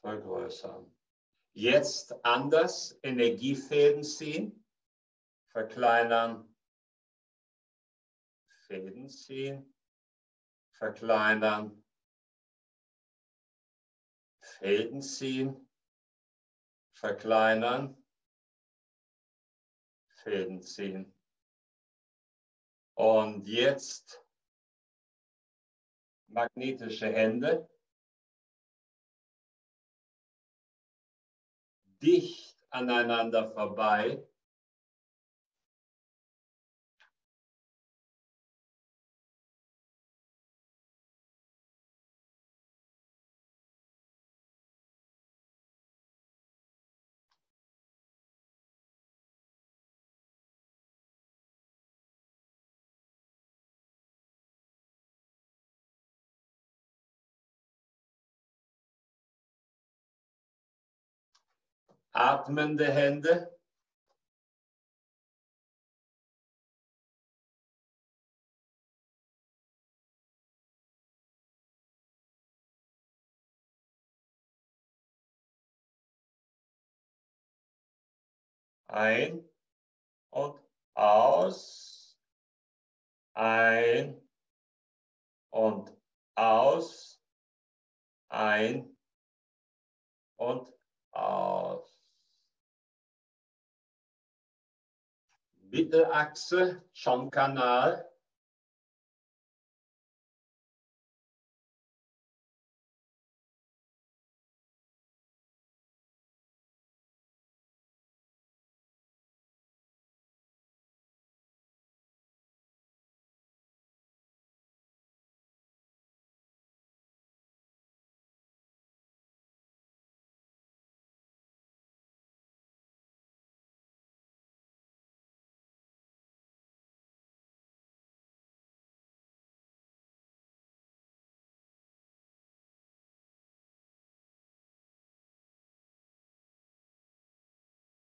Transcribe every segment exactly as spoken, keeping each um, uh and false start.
vergrößern. Jetzt anders, Energiefäden ziehen, verkleinern, Fäden ziehen, verkleinern, Fäden ziehen, verkleinern, Fäden ziehen. Und jetzt magnetische Hände. Dicht aneinander vorbei. Atmende Hände. Ein und aus. Ein und aus. Ein und aus. Mittelachse zum Kanal.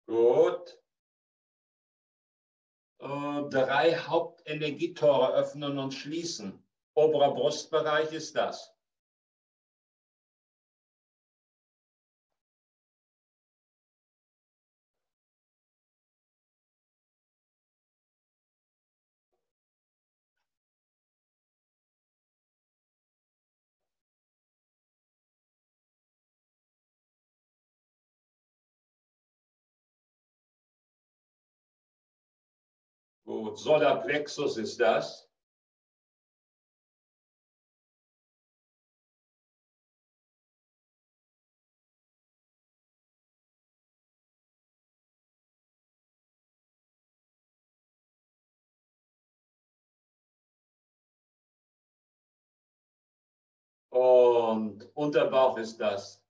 Gut. Drei Hauptenergietore öffnen und schließen. Oberer Brustbereich ist das. Gut, Solarplexus ist das. Und Unterbauch ist das.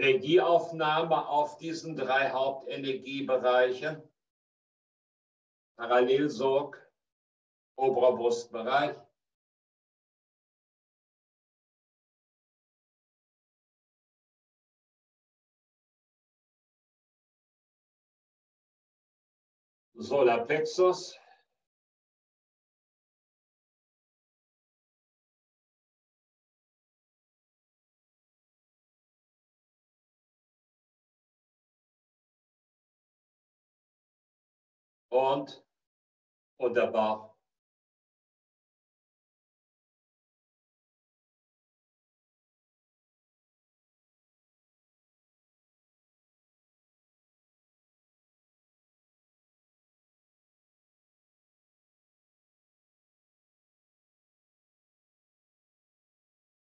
Energieaufnahme auf diesen drei Hauptenergiebereiche. Parallelsog, oberer Brustbereich. Solarplexus. Und Unterbauch.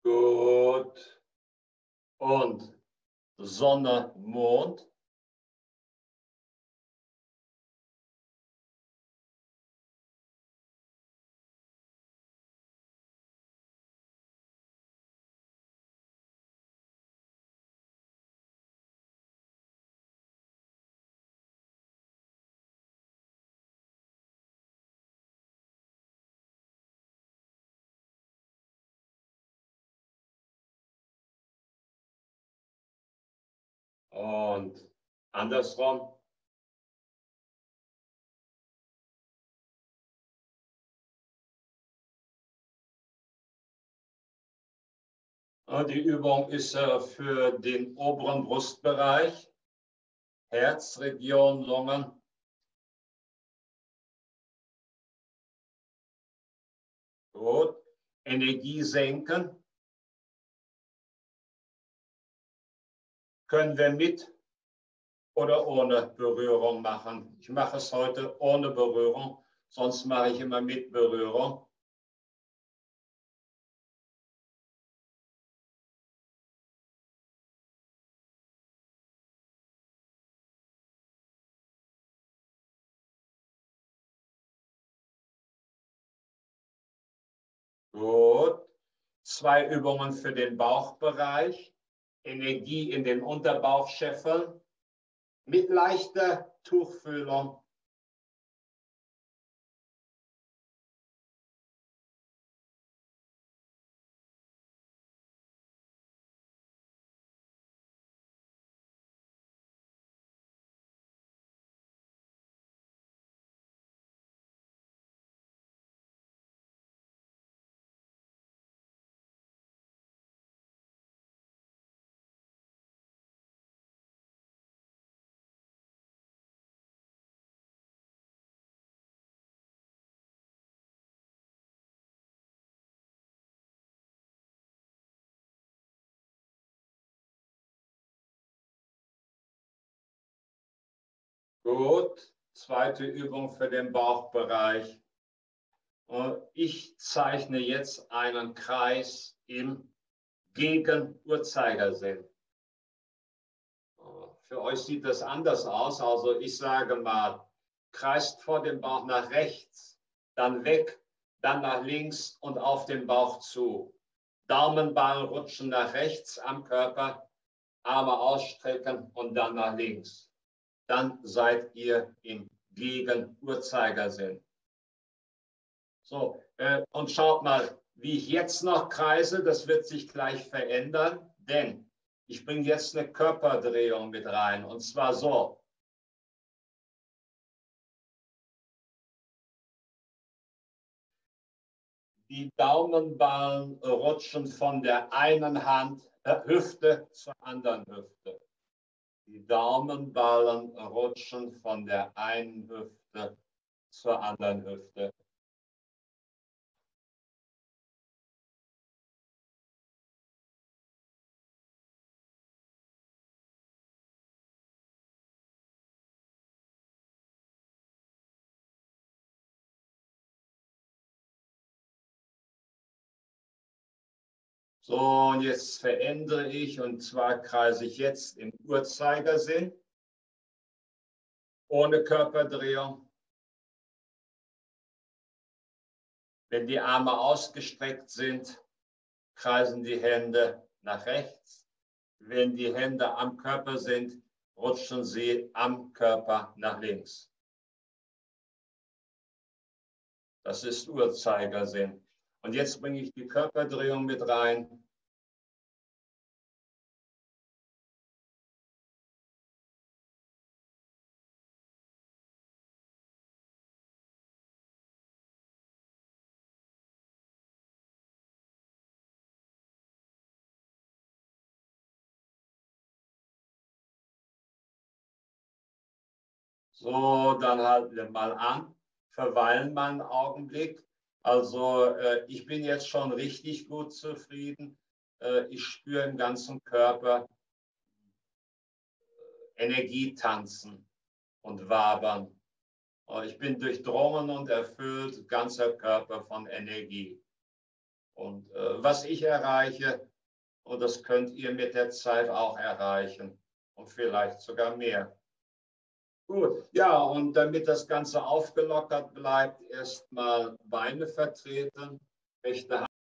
Gut. Und Sonne, Mond. Und andersrum. Die Übung ist für den oberen Brustbereich, Herzregion, Lungen. Gut. Energie senken. Können wir mit oder ohne Berührung machen. Ich mache es heute ohne Berührung, sonst mache ich immer mit Berührung. Gut. Zwei Übungen für den Bauchbereich. Energie in den Unterbauchscheffeln mit leichter Tuchfühlung. Gut, zweite Übung für den Bauchbereich. Ich zeichne jetzt einen Kreis im Gegen-Uhrzeigersinn. Für euch sieht das anders aus. Also ich sage mal, kreist vor dem Bauch nach rechts, dann weg, dann nach links und auf den Bauch zu. Daumenballen rutschen nach rechts am Körper, Arme ausstrecken und dann nach links. Dann seid ihr im Gegen-Uhrzeigersinn. So, äh, und schaut mal, wie ich jetzt noch kreise, das wird sich gleich verändern, denn ich bringe jetzt eine Körperdrehung mit rein, und zwar so. Die Daumenballen rutschen von der einen Hand, äh, Hüfte zur anderen Hüfte. Die Daumenballen rutschen von der einen Hüfte zur anderen Hüfte. So, und jetzt verändere ich, und zwar kreise ich jetzt im Uhrzeigersinn, ohne Körperdrehung. Wenn die Arme ausgestreckt sind, kreisen die Hände nach rechts. Wenn die Hände am Körper sind, rutschen sie am Körper nach links. Das ist Uhrzeigersinn. Und jetzt bringe ich die Körperdrehung mit rein. So, dann halten wir mal an, verweilen mal einen Augenblick. Also äh, ich bin jetzt schon richtig gut zufrieden. Äh, ich spüre im ganzen Körper Energie tanzen und wabern. Äh, ich bin durchdrungen und erfüllt, ganzer Körper von Energie. Und äh, was ich erreiche, und das könnt ihr mit der Zeit auch erreichen und vielleicht sogar mehr. Gut, ja, und damit das Ganze aufgelockert bleibt, erstmal Beine vertreten, rechte Hand.